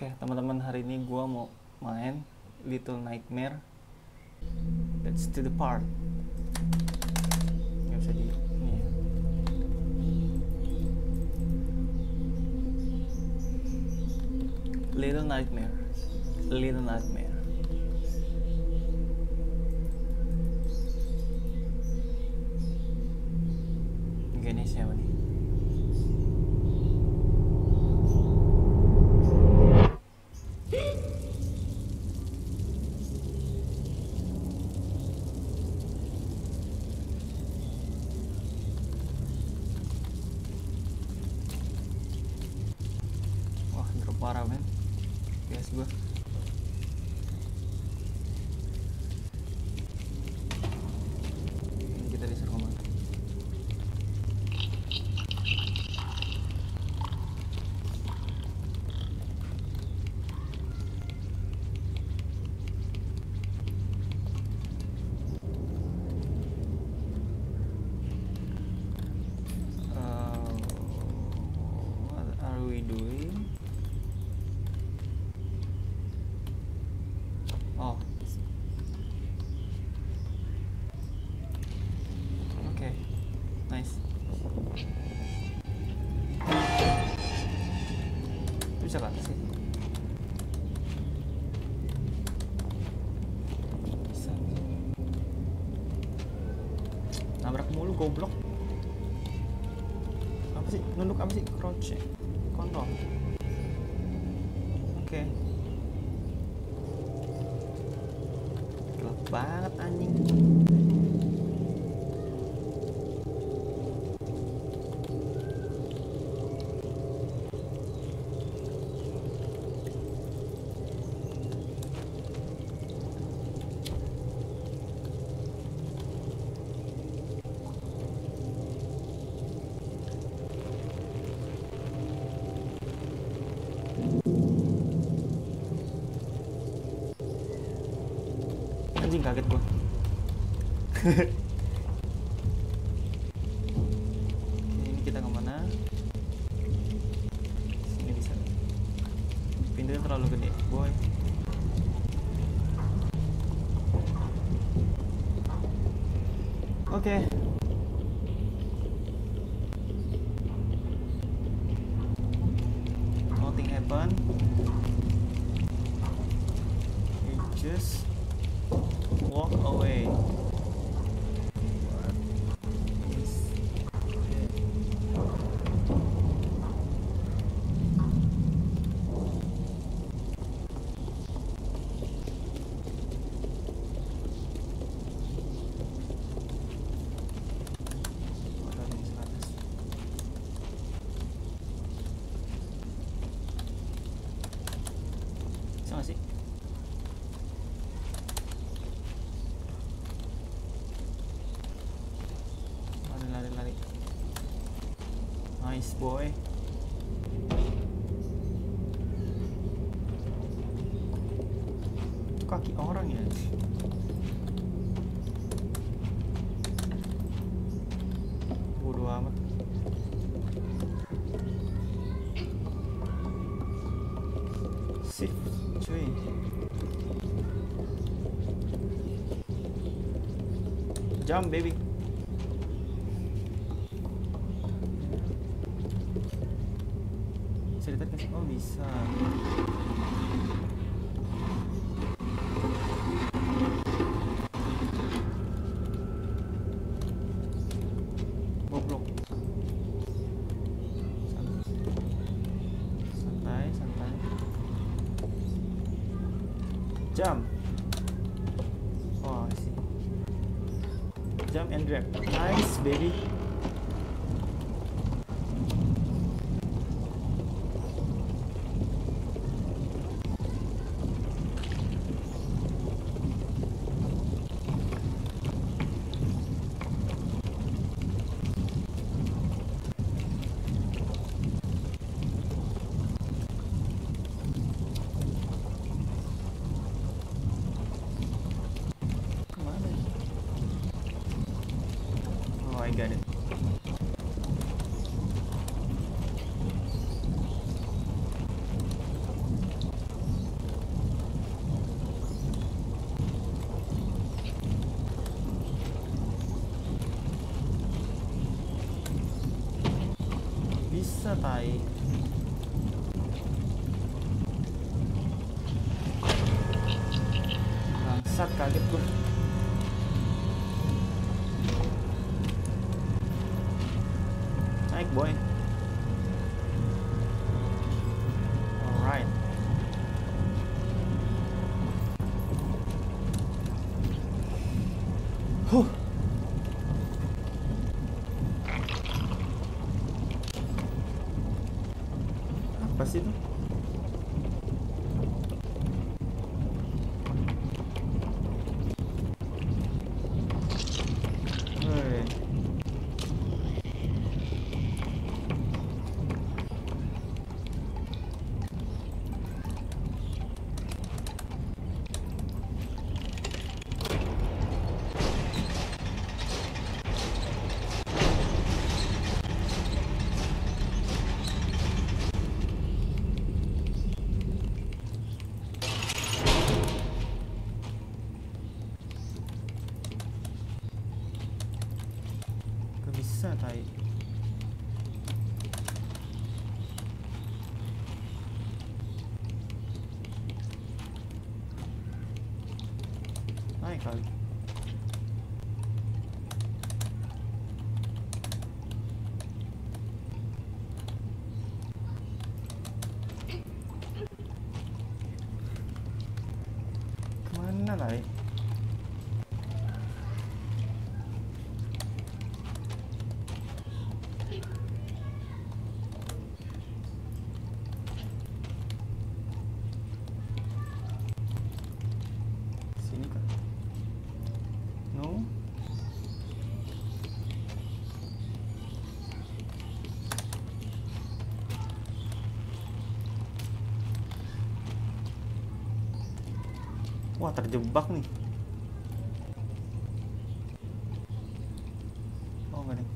Oke, teman-teman, hari ini gua mau main Little Nightmare. That's to the part. Nggak bisa di ini ya. Little Nightmare. Little Nightmare. Gini siapa nih? Parah men, bias gue. Ini kita disuruh ngomong. What are we doing? Bisa kan sih? Bisa. Nabrak mulu goblok. Apa sih? Nunduk apa sih? Crouch. Kontrol. Oke. Gelap banget anjing. Anjing kaget gua. Ini kita kemana? Sini bisa. Pintunya terlalu gede, boy. Oke. Nothing happen. We just walk away. Sama sih. Lari. Nice boy. Itu kaki orang ya. Bodoh amat. Sip, cuy. Jump baby. Oh bisa. Goblok. Santai. Jump. Oh sih. Jump and grab. Nice baby. I got it. bisa baik. Bangsat, kaget gue. Naik boy. Alright. Apa sih itu? Naik kali. Kemana lari? Wah, terjebak nih. Oh, enggak nih.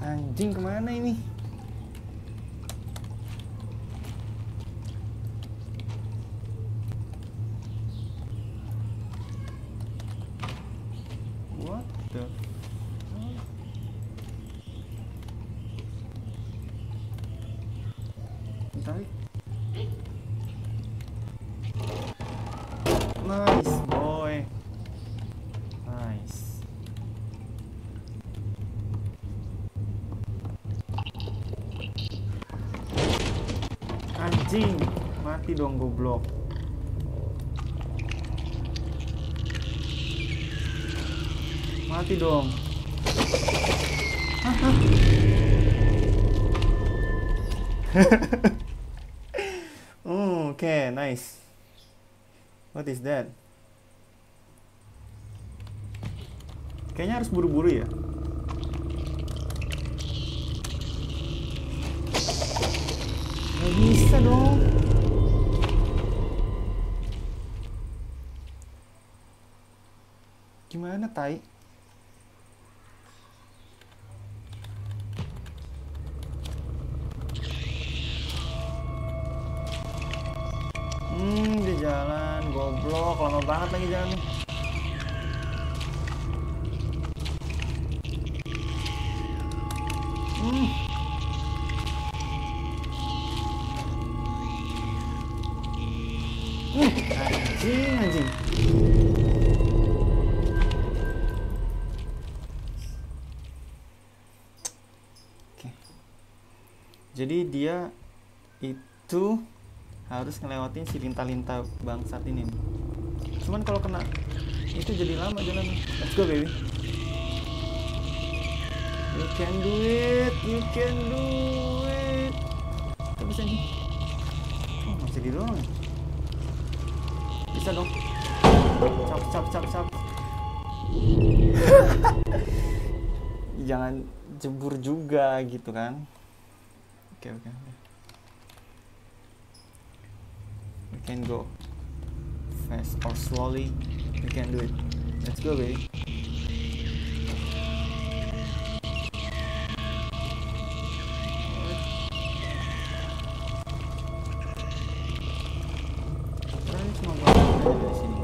Anjing, kemana ini? What the... Nice boy. Nice. Anjing, mati dong goblok. Mati dong. Okay, nice. What is that? Kayaknya harus buru-buru ya. Nggak bisa dong. Gimana, tai? Jalan goblok, lama banget lagi jalan. Anjing. Oke. Jadi dia itu harus ngelewatin si linta-linta bangsat ini. Cuman kalau kena itu jadi lama jalan. Let's go baby. You can do it, you can do it. Kok bisa nih? Oh, masih gitu doang. Bisa dong. Cap cap cap cap. Jangan jebur juga gitu kan. Oke, oke. We can go fast or slowly. We can do it. Let's go, baby. Alright. Cuma buat dari sini.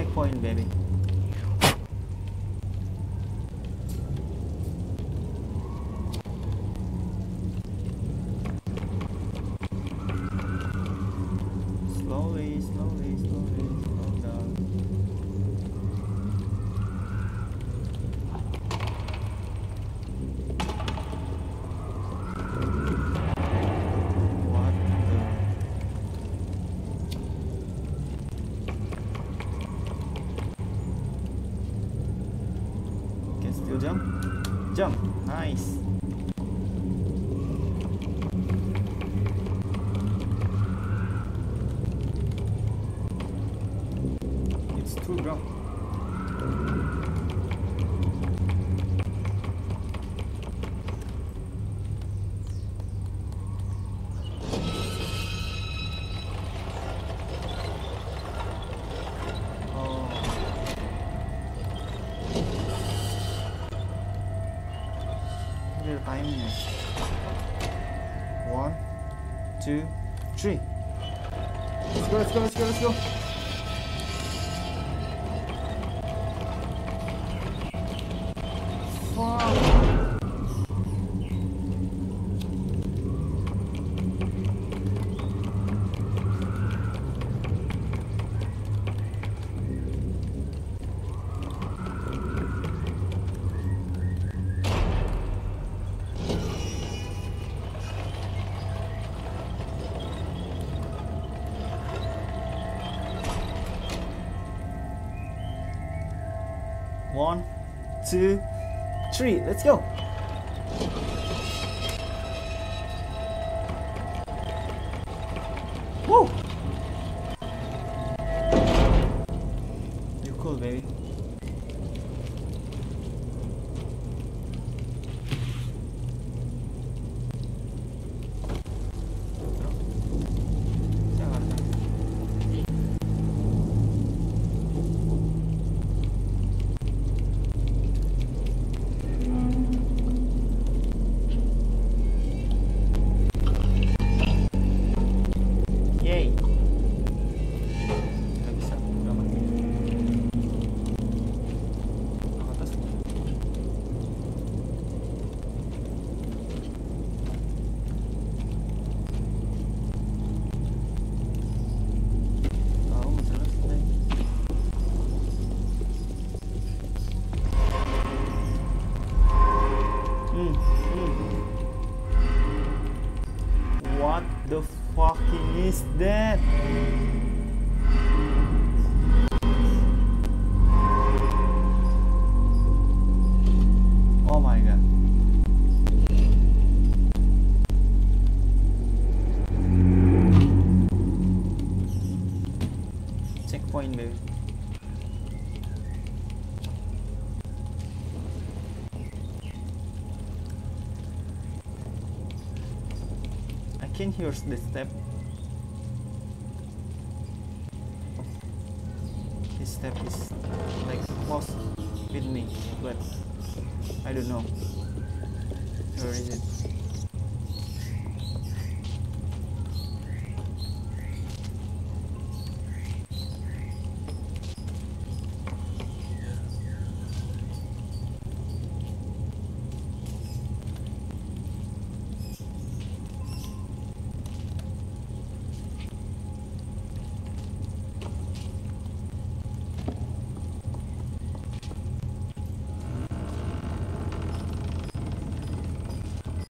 checkpoint, baby. Jump, nice. It's too rough. One, two, three. Let's go, let's go, let's go, let's go. One, two, three, let's go! Woo! You're cool, baby. What the fucking is that? Oh my god. Checkpoint, baby. I can hear the step. His step is like close with me, but I don't know. Where is it?